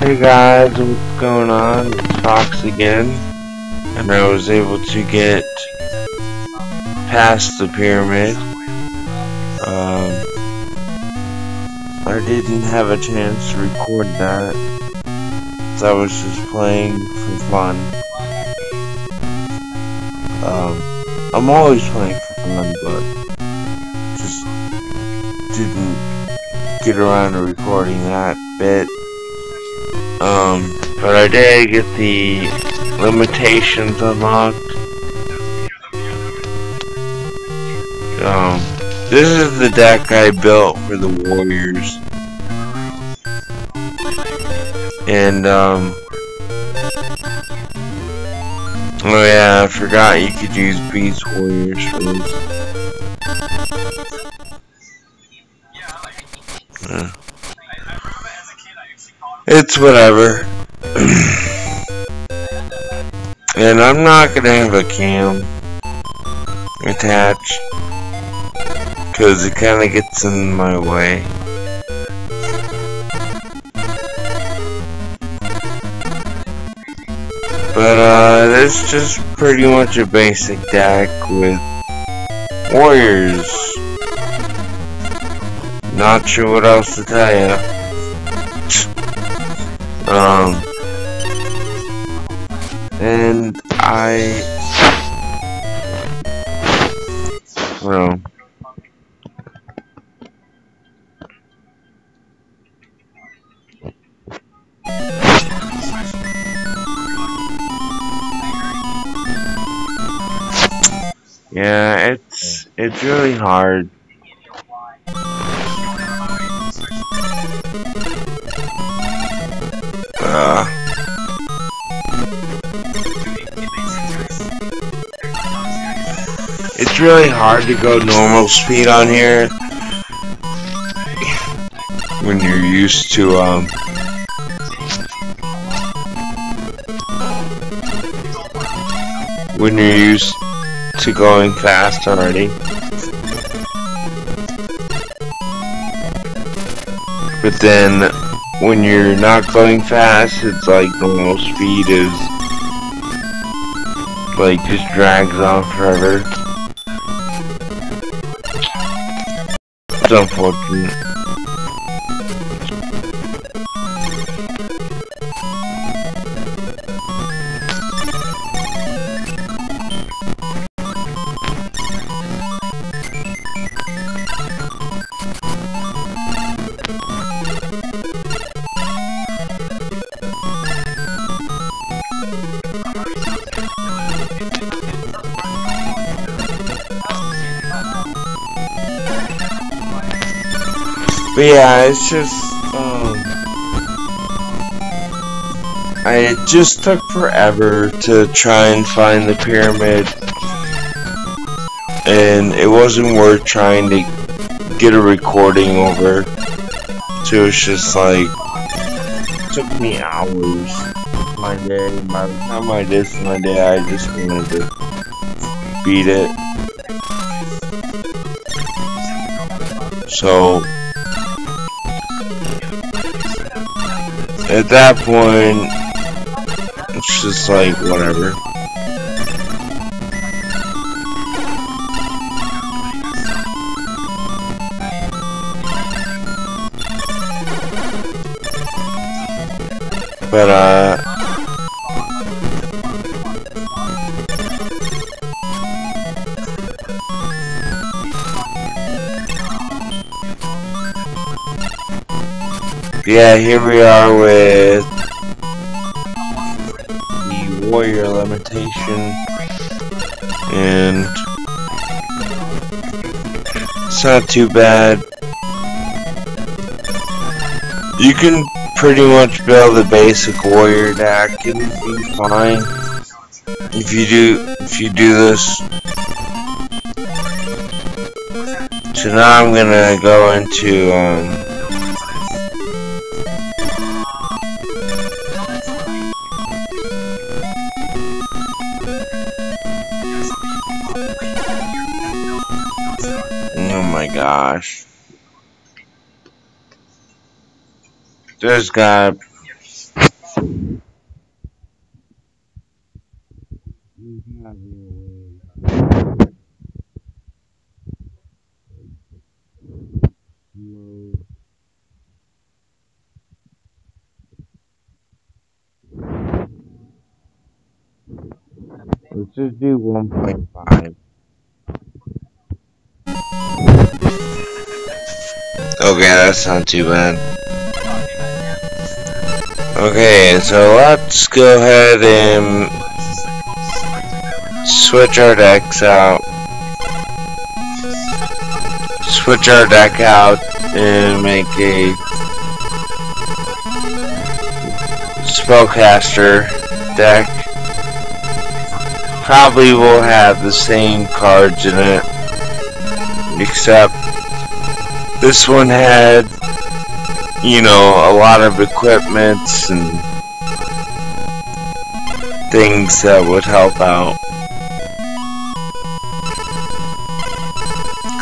Hey guys, what's going on? It's Fox again, and I was able to get past the pyramid. I didn't have a chance to record that, so I was just playing for fun. I'm always playing for fun, but just didn't get around to recording that bit. But I did get the limitations unlocked. This is the deck I built for the Warriors. And, oh yeah, I forgot you could use Beast Warriors for this. It's whatever. And I'm not gonna have a cam attached, because it kinda gets in my way. But that's just pretty much a basic deck with warriors. Not sure what else to tell you. And well, yeah, it's really hard. It's really hard to go normal speed on here when you're used to going fast already. But then when you're not going fast, it's like normal speed is like just drags on forever. It's unfortunate. But yeah, it's just, it just took forever to try and find the pyramid, and it wasn't worth trying to get a recording over, so it's just like, it took me hours my day. By the time I did my day, I just wanted to beat it. So at that point, it's just like, whatever. But, yeah, here we are with the warrior limitation, and it's not too bad. You can pretty much build a basic warrior deck and be fine if you do this. So now I'm gonna go into oh my gosh. This guy. Let's just do 1.5. Okay, that's not too bad. Okay, so let's go ahead and switch our decks out. Switch our deck out and make a spellcaster deck. Probably will have the same cards in it, except this one had, you know, a lot of equipments and things that would help out.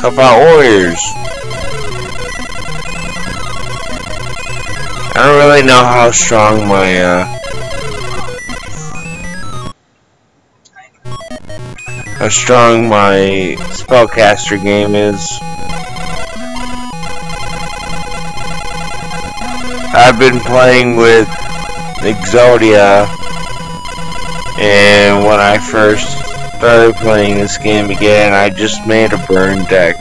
Help out warriors. I don't really know how strong my spellcaster game is. I've been playing with Exodia, and when I first started playing this game again, I just made a burn deck.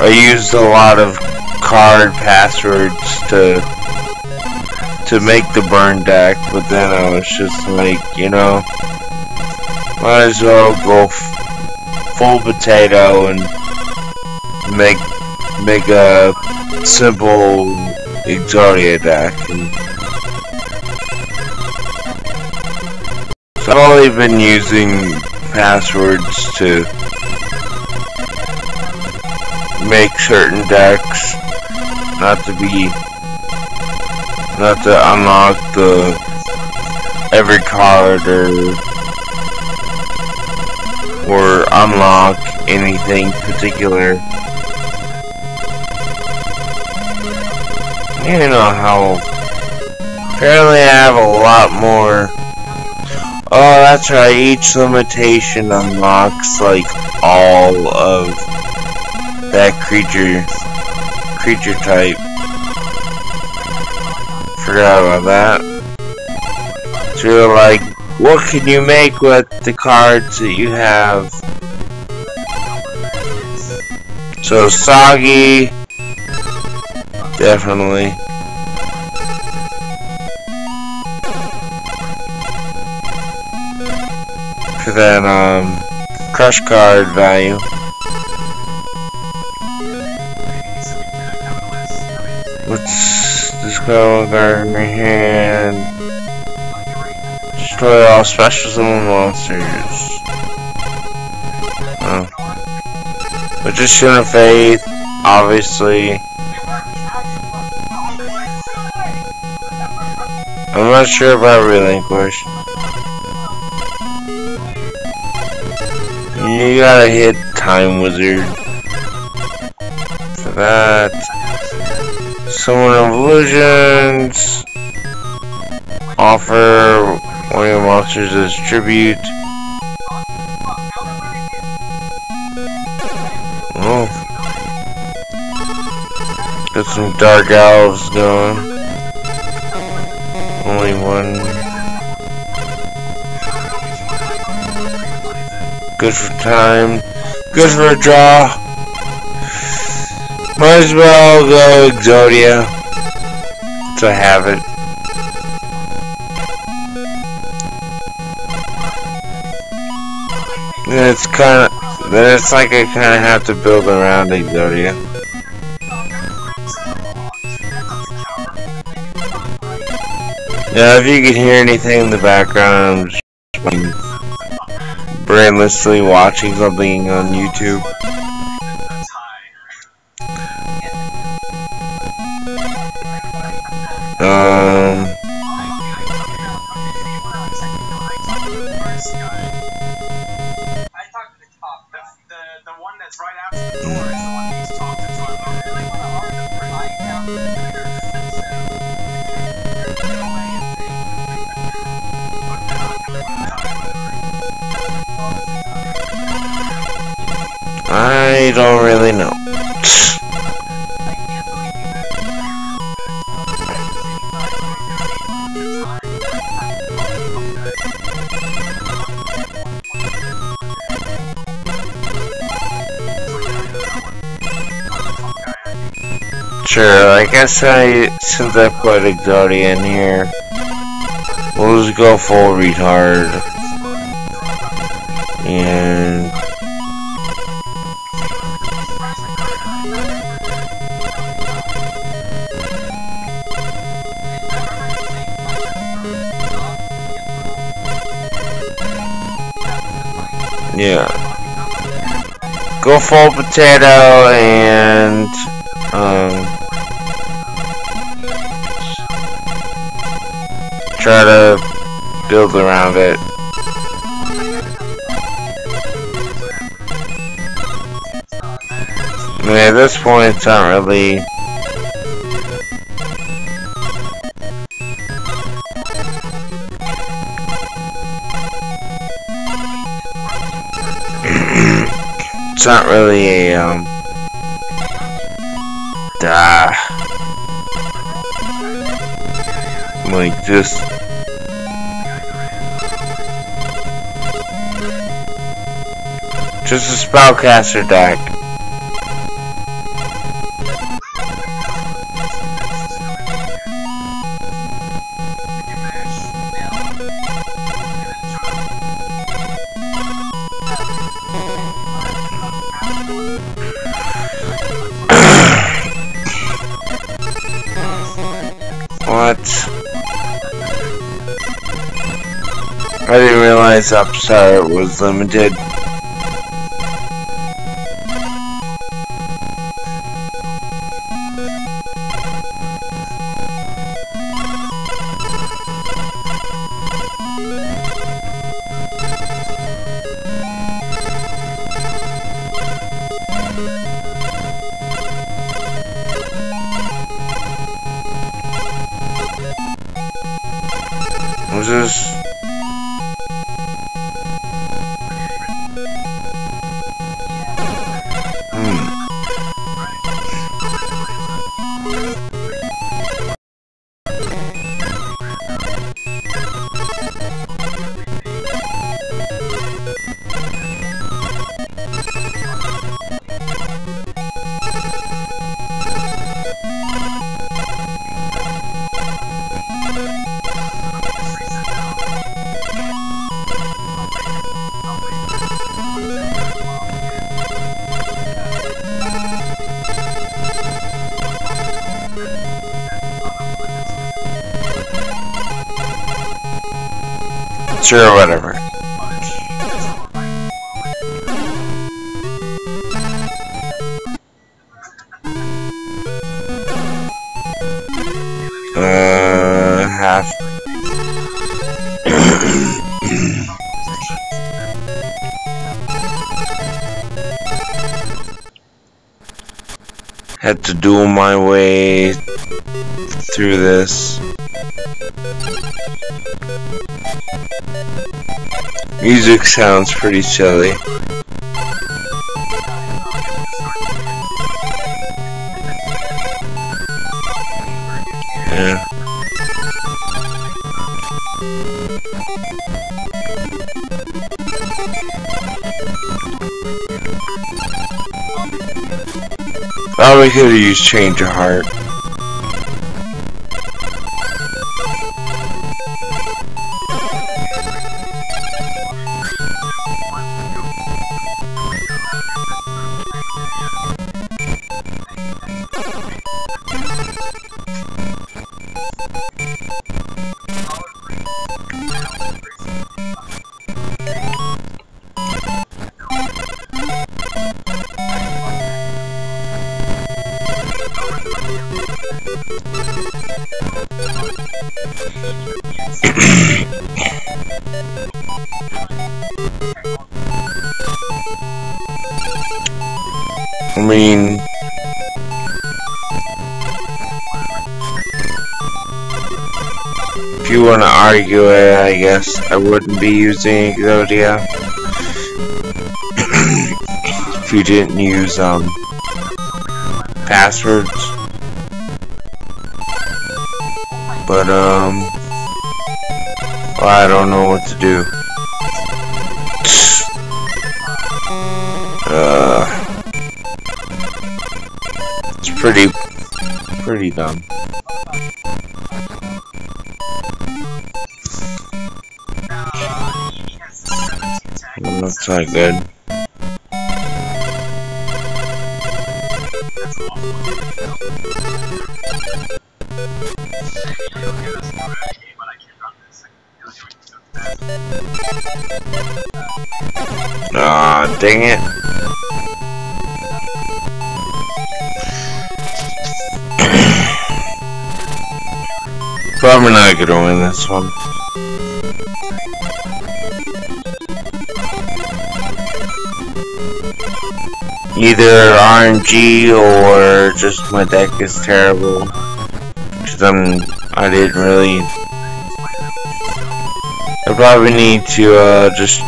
I used a lot of card passwords to make the burn deck, but then I was just like, you know, might as well go full potato and make a simple Xaria deck. So I've only been using passwords to make certain decks, not to unlock the every card or unlock anything particular. I don't know how. Apparently, I have a lot more. Oh, that's right. Each limitation unlocks like all of that creature type. Forgot about that. So you're like, what can you make with the cards that you have? So soggy. Definitely. For that, crush card value. Let's just go with our hand. Destroy all specials and monsters. Oh. Magician of Faith, obviously. I'm not sure about Relinquish. You gotta hit Time Wizard. For that. Summon of Illusions. Offer one of your monsters as tribute. Oh. Got some Dark Elves going. Only one. Good for time. Good for a draw. Might as well go Exodia to have it. Then it's kind of. Then it's like I kind of have to build around Exodia. Now, if you can hear anything in the background, I'm just brainlessly watching something on YouTube. The one that's right after the door is the one that he's talking to. I don't really want to argue. I don't really know. Sure, I guess since I put Exodia in here, we'll just go full retard. And yeah, go full potato and try to build around it. I mean, at this point, it's not really. It's not really a like just. Just a spellcaster deck. What? I didn't realize Upstart was limited. Sure, whatever. Half. Had to duel my way through this. Music sounds pretty silly. Yeah. Probably could have used Change of Heart. I mean, if you want to argue it, I guess I wouldn't be using Exodia. if you didn't use passwords. But I don't know what to do. It's pretty dumb. That's not good. Ah, dang it. Probably not gonna win this one. Either RNG or just my deck is terrible, because I didn't really. I probably need to just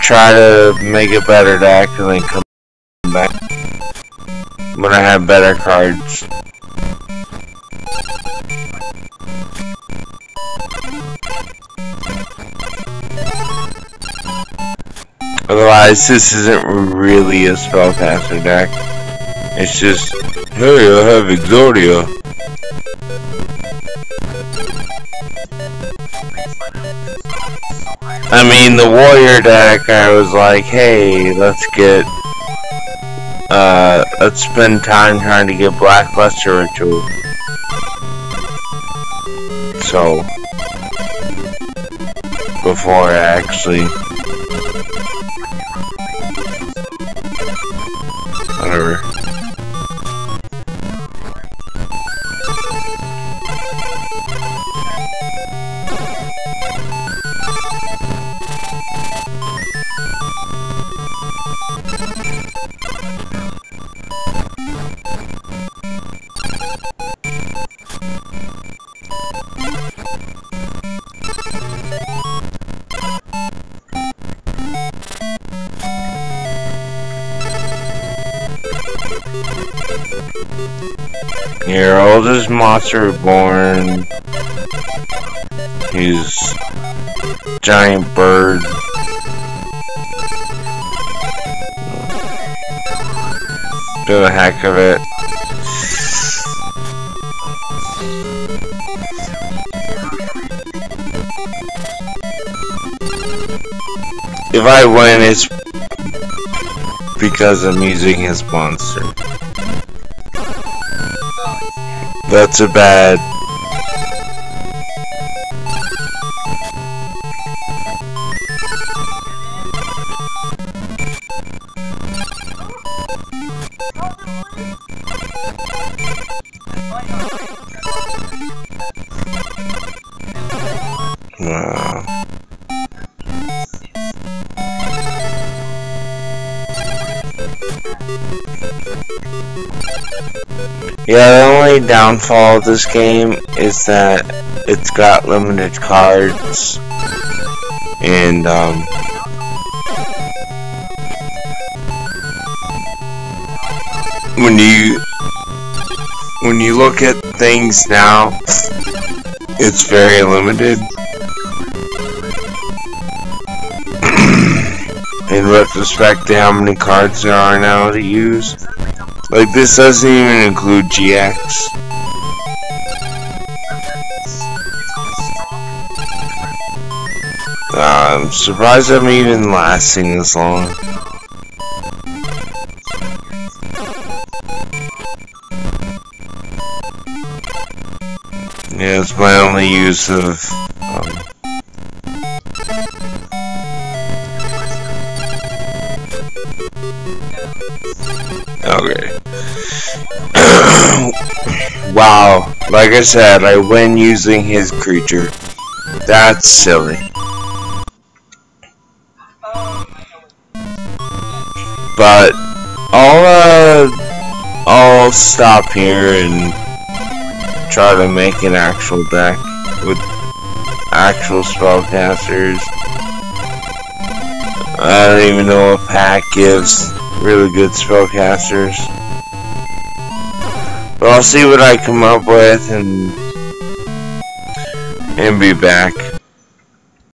try to make a better deck and then come back when I have better cards. Otherwise, this isn't really a spellcaster deck. It's just, hey, I have Exodia. I mean, the warrior deck, I was like, hey, let's get, let's spend time trying to get Blackbuster Ritual. So, before I actually. Whatever. Here, I'll just Monster Reborn. He's giant bird. Do the heck of it. If I win, it's because I'm using his monster. That's a bad. Wow. Yeah, the only downfall of this game is that it's got limited cards, and when you look at things now, it's very limited. In retrospect to how many cards there are now to use. Like, this doesn't even include GX. I'm surprised I'm even lasting this long. Yeah, it's my only use of okay. Wow, like I said, I win using his creature. That's silly. But I'll stop here and try to make an actual deck with actual spellcasters. I don't even know if hack gives really good spellcasters. But I'll see what I come up with and be back.